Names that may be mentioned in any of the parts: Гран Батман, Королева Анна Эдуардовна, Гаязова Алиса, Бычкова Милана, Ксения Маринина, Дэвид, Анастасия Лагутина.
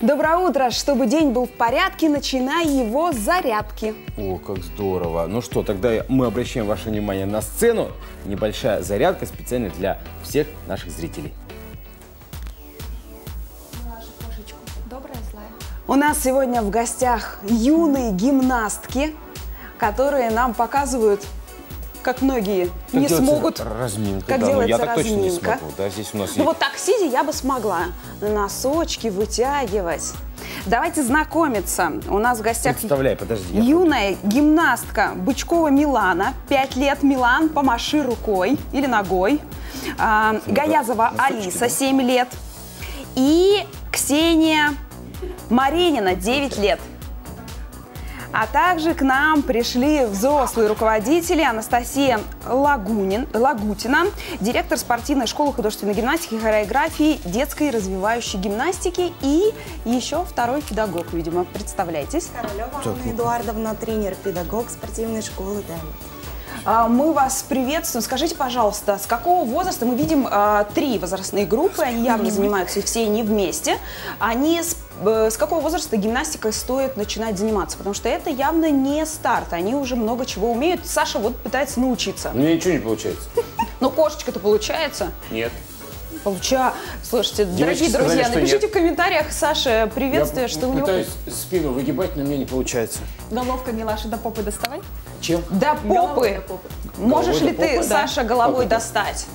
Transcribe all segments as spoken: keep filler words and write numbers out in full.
Доброе утро! Чтобы день был в порядке, начинай его с зарядки. О, как здорово! Ну что, тогда мы обращаем ваше внимание на сцену. Небольшая зарядка специально для всех наших зрителей. У нас сегодня в гостях юные гимнастки, которые нам показывают, как многие как не смогут, разминка, как да, делается я так разминка. Точно не смогу, да, здесь у нас есть... Вот так сидя я бы смогла носочки вытягивать. Давайте знакомиться. У нас в гостях Представляй, подожди, юная буду. гимнастка Бычкова Милана, пять лет, Милан, помаши рукой или ногой. А, Гаязова носочки, Алиса, да? семь лет. И Ксения Маринина, девять лет. А также к нам пришли взрослые руководители Анастасия Лагунин, Лагутина, директор спортивной школы художественной гимнастики, хореографии, детской развивающей гимнастики и еще второй педагог, видимо. Представляйтесь. Королева Анна Эдуардовна, тренер-педагог спортивной школы «Дэвид». Мы вас приветствуем. Скажите, пожалуйста, с какого возраста? Мы видим э, три возрастные группы, они явно занимаются все не вместе. Они с, э, с какого возраста гимнастикой стоит начинать заниматься? Потому что это явно не старт, они уже много чего умеют. Саша вот пытается научиться. У меня ничего не получается. Но кошечка-то получается? Нет. Получа... Слушайте, дорогие друзья, напишите в комментариях Саше приветствие, что у него... Я пытаюсь спину выгибать, но мне не получается. Головка, Милаша, до попы доставай. Чем? До попы. Можешь ли ты, Саша, головой достать?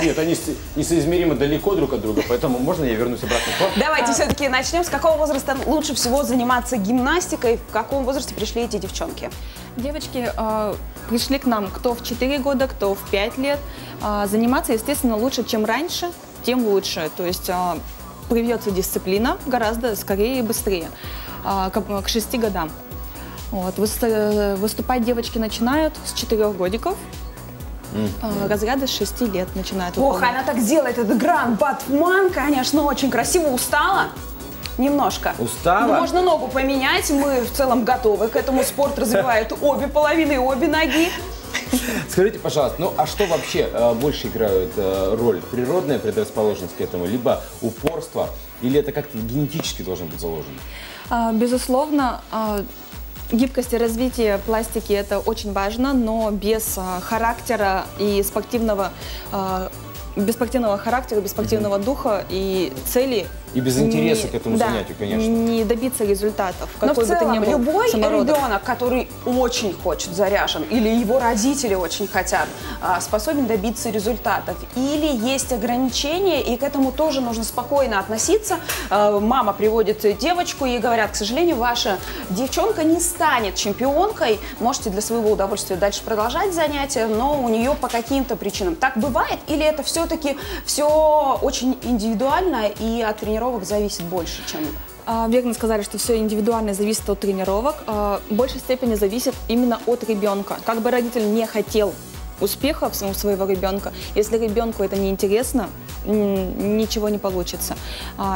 Нет, они несоизмеримо далеко друг от друга, поэтому можно я вернусь обратно? Давайте все-таки начнем. С какого возраста лучше всего заниматься гимнастикой? В каком возрасте пришли эти девчонки? Девочки э, пришли к нам кто в четыре года, кто в пять лет. Э, заниматься, естественно, лучше, чем раньше, тем лучше. То есть э, привьется дисциплина гораздо скорее и быстрее, э, к, к шести годам. Вот. Выступать девочки начинают с четырёх годиков. Mm-hmm. Разряды с шести лет начинают. Ох, выполнять. Она так делает, это Гран Батман, конечно, очень красиво. Устала? Немножко. Устала? Но можно ногу поменять, мы в целом готовы к этому. Спорт развивает обе половины, обе ноги. Скажите, пожалуйста, ну а что вообще э, больше играет э, роль? Природная предрасположенность к этому, либо упорство, или это как-то генетически должно быть заложено? А, безусловно, э, гибкость и развитие пластики – это очень важно, но без а, характера и спортивного, а, без спортивного характера, без спортивного угу. духа и цели… И без интереса не, к этому да, занятию, конечно. Не добиться результатов. Но в целом любой самородок. Ребенок, который очень хочет, заряжен, или его родители очень хотят, способен добиться результатов. Или есть ограничения, и к этому тоже нужно спокойно относиться. Мама приводит девочку и говорят, к сожалению, ваша девчонка не станет чемпионкой. Можете для своего удовольствия дальше продолжать занятия, но у нее по каким-то причинам. Так бывает? Или это все-таки все очень индивидуально и от тренировки зависит больше, чем... Верно сказали, что все индивидуально зависит от тренировок. В большей степени зависит именно от ребенка. Как бы родитель не хотел успеха у своего ребенка, если ребенку это не интересно, ничего не получится.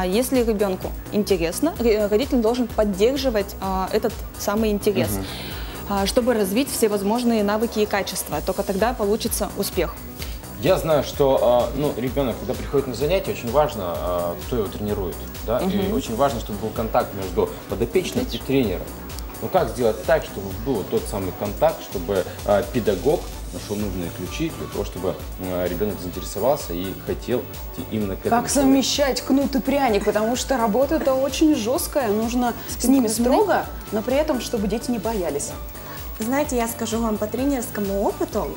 Если ребенку интересно, родитель должен поддерживать этот самый интерес, угу. чтобы развить все возможные навыки и качества. Только тогда получится успех. Я знаю, что ну, ребенок, когда приходит на занятия, очень важно, кто его тренирует. Да? Угу. И очень важно, чтобы был контакт между подопечным и тренером. Но как сделать так, чтобы был тот самый контакт, чтобы педагог нашел нужные ключи для того, чтобы ребенок заинтересовался и хотел именно к этому. Как совмещать кнут и пряник, потому что работа-то очень жесткая, нужно с ними строго, но при этом, чтобы дети не боялись. Знаете, я скажу вам по тренерскому опыту,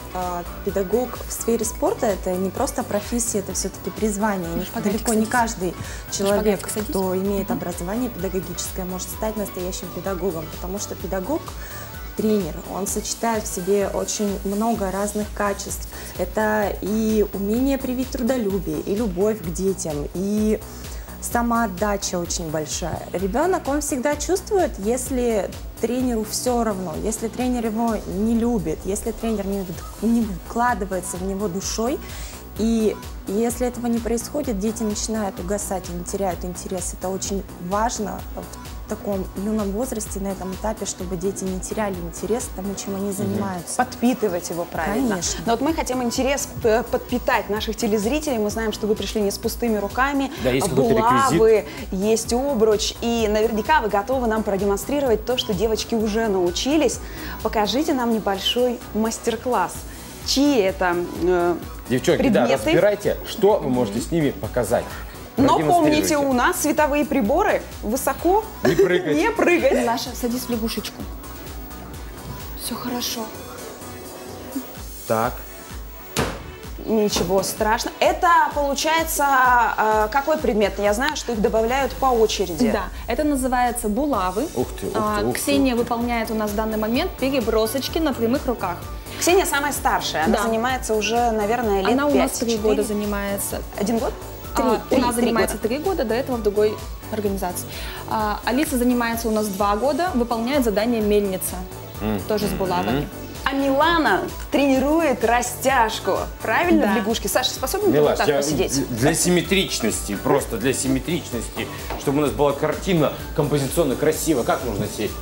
педагог в сфере спорта – это не просто профессия, это все-таки призвание. Далеко не каждый человек, кто имеет образование педагогическое, может стать настоящим педагогом, потому что педагог – тренер, он сочетает в себе очень много разных качеств. Это и умение привить трудолюбие, и любовь к детям, и… Самоотдача очень большая. Ребенок, он всегда чувствует, если тренеру все равно, если тренер его не любит, если тренер не вкладывается в него душой. И если этого не происходит, дети начинают угасать, они теряют интерес. Это очень важно в таком юном возрасте, на этом этапе, чтобы дети не теряли интерес к тому, чем они занимаются. Подпитывать его правильно. Конечно. Но вот мы хотим интерес подпитать наших телезрителей. Мы знаем, что вы пришли не с пустыми руками. Да, есть булавы, есть обруч. И наверняка вы готовы нам продемонстрировать то, что девочки уже научились. Покажите нам небольшой мастер-класс. Чьи это э, девчонки, предметы? Да, разбирайте, что вы можете с ними показать. Но помните, у нас световые приборы, высоко не прыгать. Не прыгать. Наша, садись в лягушечку. Все хорошо. Так. Ничего страшного. Это, получается, какой предмет? Я знаю, что их добавляют по очереди. Да, это называется булавы. Ух ты, ух ты, ух ты. Ксения выполняет у нас в данный момент перебросочки на прямых руках. Ксения самая старшая, она да. занимается уже, наверное, лет Она пять, у нас три четыре. Года занимается. Один год? Три. А, три, она три занимается года. три года, до этого в другой организации. А, Алиса занимается у нас два года, выполняет задание мельница, mm-hmm. тоже с булавами. А Милана тренирует растяжку, правильно, да. в лягушке? Саша, способна ли вот так я, посидеть? Для симметричности, просто для симметричности, чтобы у нас была картина композиционно красиво, как нужно сесть?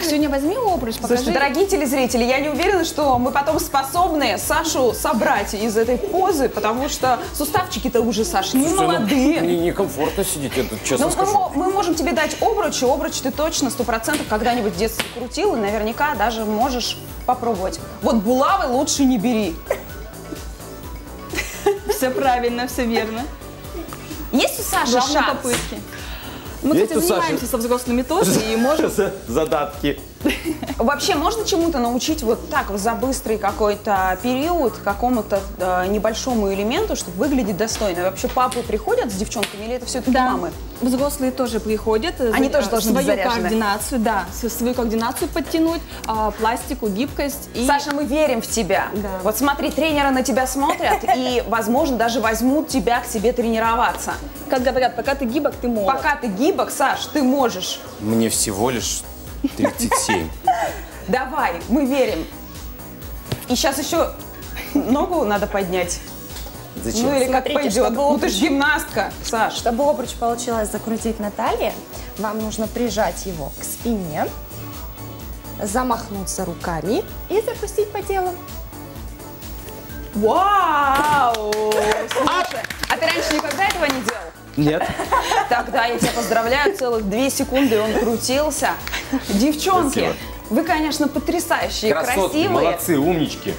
Ксюня, возьми обруч, покажи. Слушайте, дорогие телезрители, я не уверена, что мы потом способны Сашу собрать из этой позы, потому что суставчики-то уже, Саша, не Слушай, молодые. Ну, мне некомфортно сидеть, я тут честно Но скажу. Мы, мы можем тебе дать обруч, и обруч ты точно сто процентов когда-нибудь в детстве крутил, и наверняка даже можешь попробовать. Вот булавы лучше не бери. Все правильно, все верно. Есть у Саши шанс? Попытки. Мы, Есть кстати, занимаемся со взрослыми тоже и можем... Задатки. Вообще, можно чему-то научить вот так, за быстрый какой-то период, какому-то э, небольшому элементу, чтобы выглядеть достойно? Вообще, папы приходят с девчонками или это все-таки да. мамы? Взрослые тоже приходят. Они за, тоже должны свою быть координацию, да, свою координацию подтянуть, э, пластику, гибкость. И... Саша, мы верим в тебя. Да. Вот смотри, тренеры на тебя смотрят и, возможно, даже возьмут тебя к себе тренироваться. Как говорят, пока ты гибок, ты можешь. Пока ты гибок, Саш, ты можешь. Мне всего лишь... тридцать семь. Давай, мы верим. И сейчас еще ногу надо поднять. Зачем? Ну или Смотрите, как пойдет. Ну ты же гимнастка, Саш. Чтобы обруч получилось закрутить на талии, вам нужно прижать его к спине, замахнуться руками и запустить по телу. Вау! Слушай, а ты раньше никогда этого не делал? Нет. Тогда я тебя поздравляю, целых две секунды он крутился. Девчонки, Спасибо. Вы, конечно, потрясающие, Красотки, красивые. Молодцы, умнички.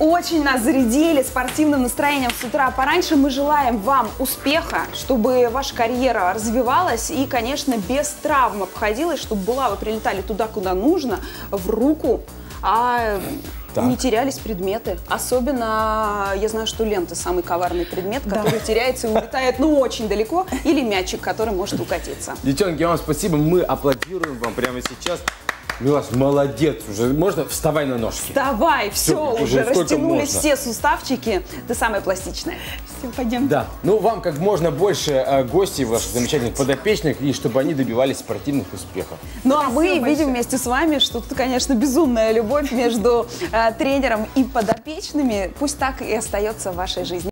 Очень нас зарядили спортивным настроением с утра пораньше. Мы желаем вам успеха, чтобы ваша карьера развивалась и, конечно, без травм обходилась, чтобы булавы прилетали туда, куда нужно, в руку, а так. не терялись предметы. Особенно, я знаю, что лента – самый коварный предмет, да. который теряется и улетает, ну, очень далеко, или мячик, который может укатиться. Девчонки, вам спасибо, мы аплодируем вам прямо сейчас. Милаш, молодец, уже можно? Вставай на ножки. Вставай, все, все уже, растянулись все суставчики, ты самая пластичная. Все, пойдем. Да, ну вам как можно больше э, гостей, ваших замечательных подопечных, и чтобы они добивались спортивных успехов. Ну а мы большое. видим вместе с вами, что тут, конечно, безумная любовь между э, тренером и подопечными, пусть так и остается в вашей жизни.